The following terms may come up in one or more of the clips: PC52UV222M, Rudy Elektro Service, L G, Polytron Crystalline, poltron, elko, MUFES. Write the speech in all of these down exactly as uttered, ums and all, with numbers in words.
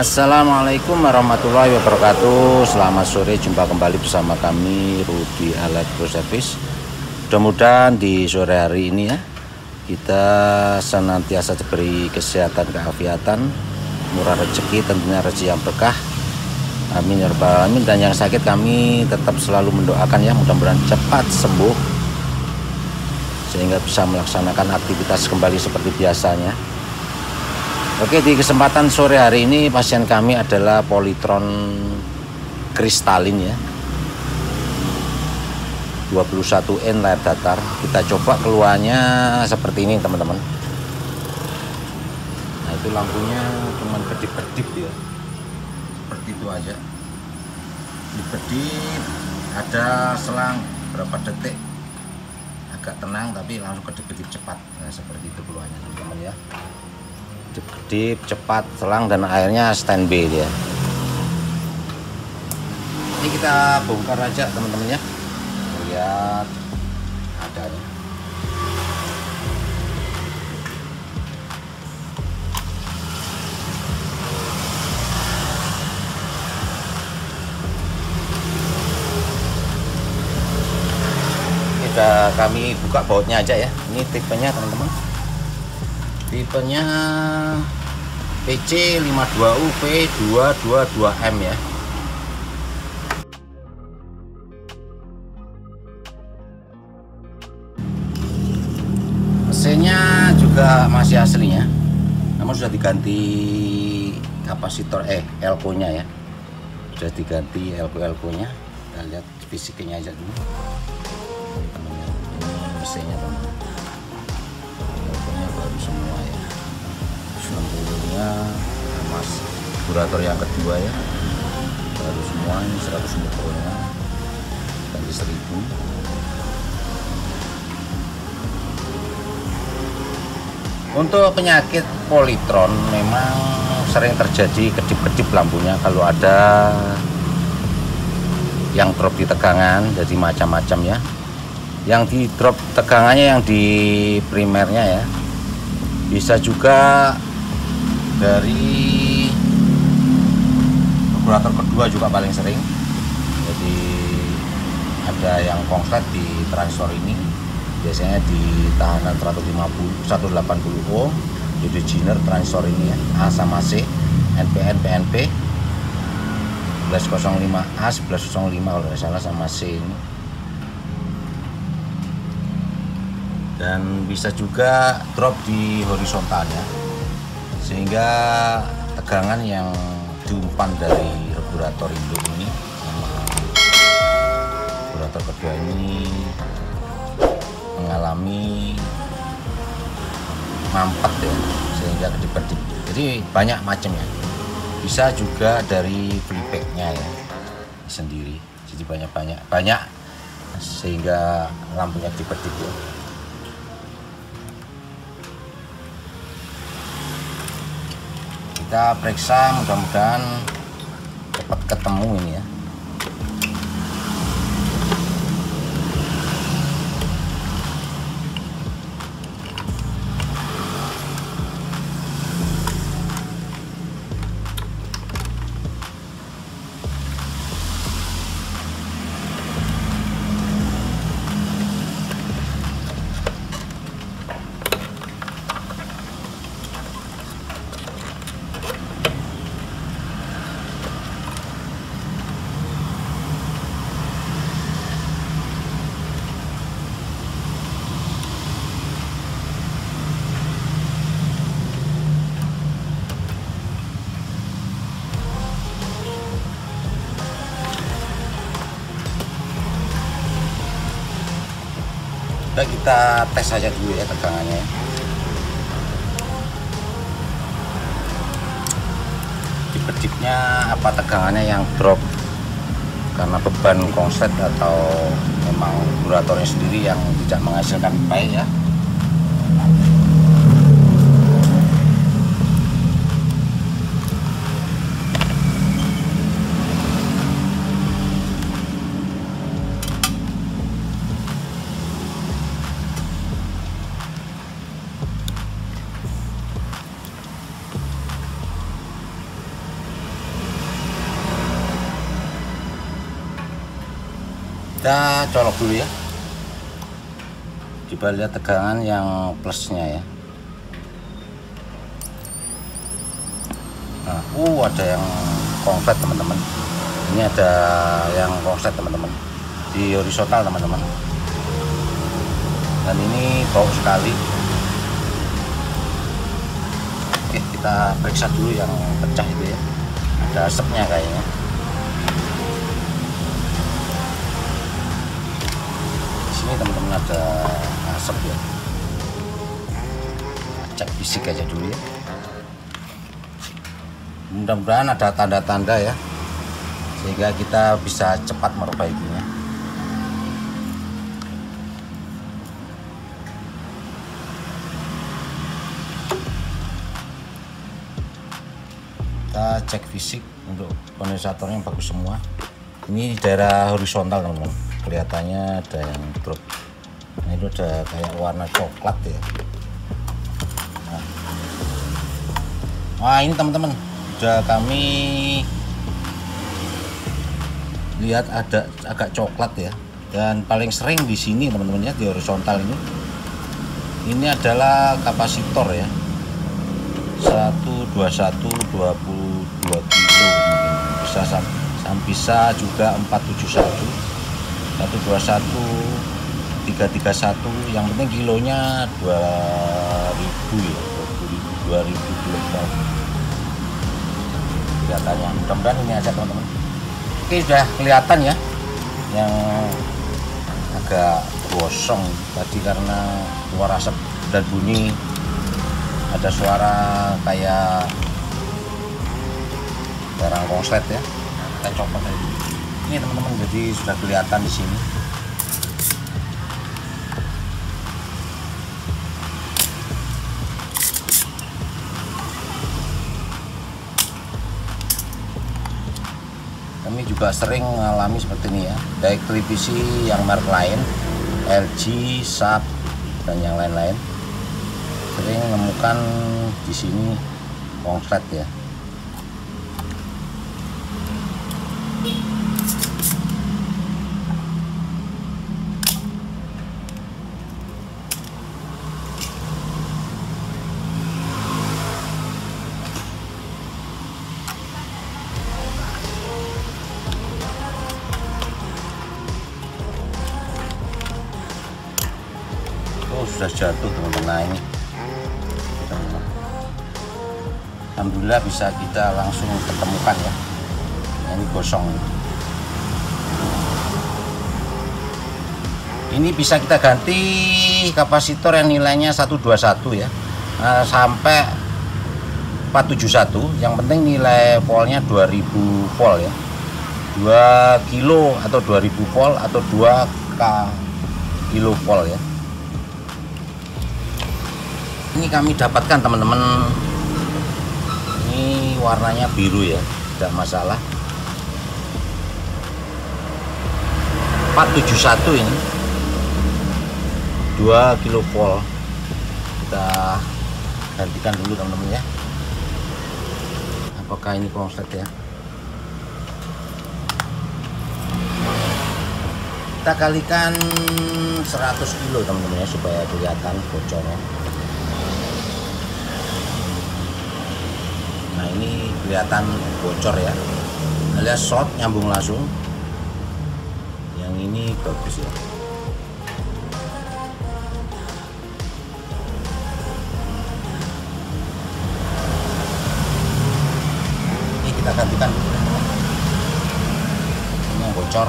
Assalamualaikum warahmatullahi wabarakatuh. Selamat sore, jumpa kembali bersama kami Rudy Elektro Service. Mudah-mudahan di sore hari ini ya, kita senantiasa diberi kesehatan, keafiatan, murah rezeki, tentunya rezeki yang berkah. Amin ya rabbal alamin. Dan yang sakit kami tetap selalu mendoakan ya, mudah-mudahan cepat sembuh sehingga bisa melaksanakan aktivitas kembali seperti biasanya. Oke, di kesempatan sore hari ini pasien kami adalah Polytron Crystalline ya, dua puluh satu N layar datar. Kita coba keluarnya seperti ini teman-teman. Nah, itu lampunya cuman kedip-kedip ya, seperti itu aja, kedip-kedip. Ada selang berapa detik agak tenang, tapi langsung kedip-kedip cepat. Nah, seperti itu keluarnya teman-teman ya, kedip cepat, selang, dan airnya standby dia. Ini kita bongkar aja teman-teman ya, lihat adanya. Kita kami buka bautnya aja ya. Ini tipenya teman-teman, tipenya P C lima dua U V dua dua dua M ya. Mesinnya juga masih aslinya, namun sudah diganti kapasitor eh elko-nya ya, sudah diganti elko-elko-nya. Kita lihat fisiknya aja dulu. Ini mesinnya teman-teman, baru semua ya, sembilan puluh nya mas kurator yang kedua ya, baru semua. Ini seratus meternya ganti seribu. Untuk penyakit Polytron memang sering terjadi kedip-kedip lampunya kalau ada yang drop di tegangan, jadi macam-macam ya. Yang di drop tegangannya yang di primernya ya, bisa juga dari regulator kedua juga paling sering. Jadi ada yang konslet di transistor ini, biasanya di tahanan seratus lima puluh, seratus delapan puluh ohm, jadi jener transistor ini ya, A sama C, N P N, P N P, sebelas nol lima A, sebelas nol lima kalau tidak salah, sama C ini. Dan bisa juga drop di horizontalnya, sehingga tegangan yang diumpan dari regulator induk ini sama regulator kedua ini mengalami mampet ya, sehingga kedip-kedip. Jadi banyak macamnya, bisa juga dari feedbacknya ya sendiri, jadi banyak-banyak banyak sehingga lampunya kedip-kedip ya. Kita periksa, mudah-mudahan cepat ketemu ini ya. Kita tes aja dulu ya tegangannya. Dipedipnya apa tegangannya yang drop karena beban konslet atau memang regulatornya sendiri yang tidak menghasilkan baik ya. Kita colok dulu ya, coba lihat tegangan yang plusnya ya. Nah, uh ada yang konslet teman-teman, ini ada yang konslet teman-teman di horizontal teman-teman, dan ini bau sekali. Oke, kita periksa dulu yang pecah itu ya, ada asapnya kayaknya. Ini teman-teman ada asap ya, cek fisik aja dulu ya, mudah-mudahan ada tanda-tanda ya sehingga kita bisa cepat merbaikinya. Kita cek fisik untuk kondensatornya bagus semua. Ini di daerah horizontal teman-teman, kelihatannya ada yang drop. Nah, itu ada kayak warna coklat ya. Nah, wah ini teman-teman, udah kami lihat ada agak coklat ya. Dan paling sering di sini teman-teman ya, di horizontal ini. Ini adalah kapasitor ya. seratus dua puluh satu dua puluh dua kilo mungkin. Bisa sampai bisa juga empat tujuh satu. seratus dua puluh satu tiga tiga satu, yang penting kilonya dua ribu ya, dua ribu dua puluh kelihatannya. Mudah-mudahan ini aja teman-teman. Oke, sudah kelihatan ya yang agak gosong tadi karena keluar asap dan bunyi, ada suara kayak barang konslet ya. Kita coba tadi ini teman-teman, jadi sudah kelihatan di sini. Kami juga sering mengalami seperti ini ya, baik televisi yang merek lain, L G, Sharp dan yang lain-lain, sering menemukan di sini konslet ya. Sudah jatuh teman-teman. Nah, ini teman-teman, alhamdulillah bisa kita langsung ketemukan ya. Nah, ini gosong, ini bisa kita ganti kapasitor yang nilainya seratus dua puluh satu ya, nah, sampai empat tujuh satu, yang penting nilai voltnya dua ribu volt ya, dua kilo atau dua ribu volt atau dua kilovolt ya. Ini kami dapatkan teman-teman, ini warnanya biru ya, tidak masalah. empat tujuh satu ini dua kilovolt, kita gantikan dulu teman-teman ya. Apakah ini konslet ya? Kita kalikan seratus kilo teman-teman ya, supaya kelihatan bocornya. Nah, ini kelihatan bocor ya, alias short, nyambung langsung. Yang ini bagus ya. Ini kita gantikan, ini yang bocor.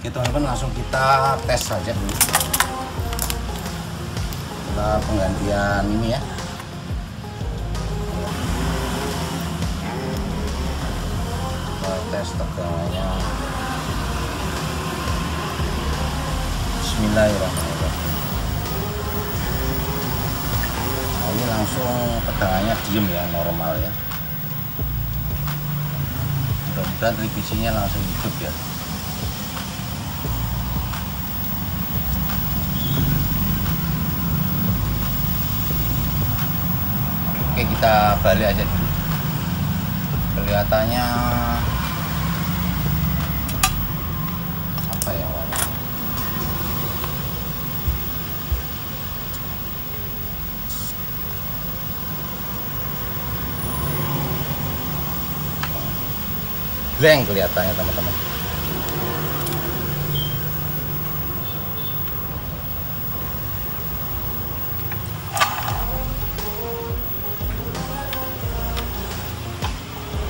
Oke teman-teman, langsung kita tes saja dulu setelah penggantian ini ya. Kita tes tegangannya. Bismillahirrahmanirrahim. Nah, ini langsung tegangannya diem ya, normal ya. Mudah-mudahan televisinya langsung hidup ya. Oke, kita balik aja dulu. Kelihatannya apa ya warnanya? Blank kelihatannya teman-teman.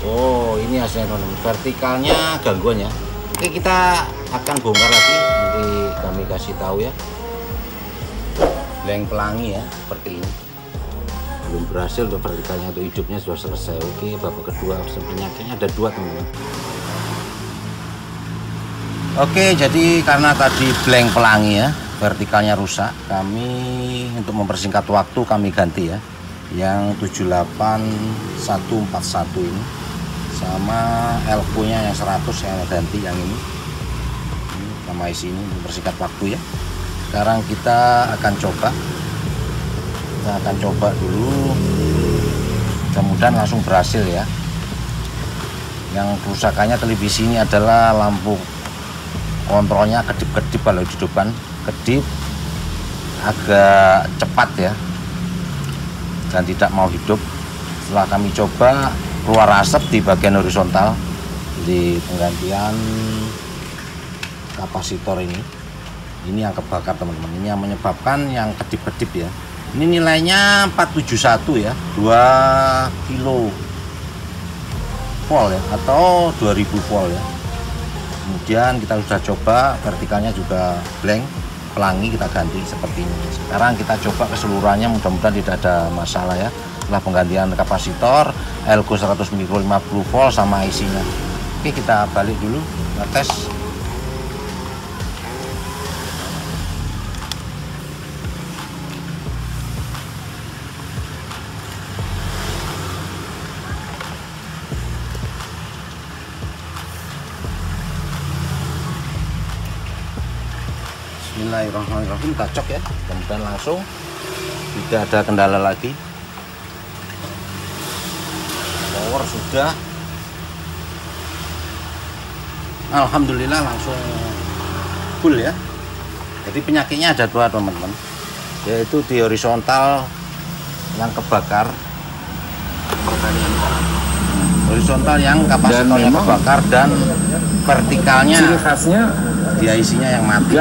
Oh, ini hasilnya teman-teman. Vertikalnya gangguan ya. Oke, kita akan bongkar lagi. Nanti kami kasih tahu ya. Blank pelangi ya, seperti ini. Belum berhasil untuk vertikalnya, untuk hidupnya sudah selesai. Oke, babak kedua penyakitnya ada dua teman-teman. Oke, jadi karena tadi blank pelangi ya, vertikalnya rusak, kami untuk mempersingkat waktu kami ganti ya, yang tujuh delapan satu empat satu ini sama elko nya yang seratus yang ganti yang ini, ini sama isi ini mempersingkat waktu ya. Sekarang kita akan coba. Kita akan coba dulu, kemudian langsung berhasil ya. Yang kerusakannya televisi ini adalah lampu kontrolnya kedip-kedip, kalau hidupan kedip agak cepat ya, dan tidak mau hidup. Setelah kami coba, keluar asap di bagian horizontal di penggantian kapasitor ini. Ini yang kebakar teman-teman, ini yang menyebabkan yang kedip-kedip ya. Ini nilainya empat tujuh satu ya, dua kilo volt ya, atau dua ribu volt ya. Kemudian kita sudah coba, vertikalnya juga blank pelangi, kita ganti seperti ini. Sekarang kita coba keseluruhannya, mudah-mudahan tidak ada masalah ya. Setelah penggantian kapasitor, elko seratus mikro lima puluh volt sama isinya. Oke, kita balik dulu, kita tes. Bismillahirrahmanirrahim, kita cek ya, kemudian langsung tidak ada kendala lagi. Power sudah, alhamdulillah langsung full ya. Jadi penyakitnya ada dua teman-teman, yaitu di horizontal yang kebakar, horizontal yang kapasitor yang kebakar, dan vertikalnya dia isinya yang mati.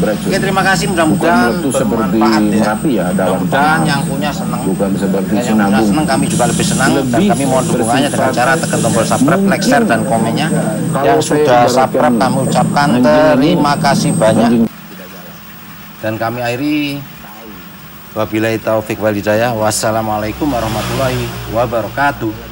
Oke, terima kasih, mudah-mudahan bermanfaat ya, mudah-mudahan yang punya senang, yang punya senang, kami juga lebih senang, dan kami mohon dukungannya dengan cara tekan tombol subscribe, like, share, dan komennya. Yang sudah subscribe kami ucapkan terima kasih banyak, dan kami akhiri wabillahi taufik walhidayah, wassalamualaikum warahmatullahi wabarakatuh.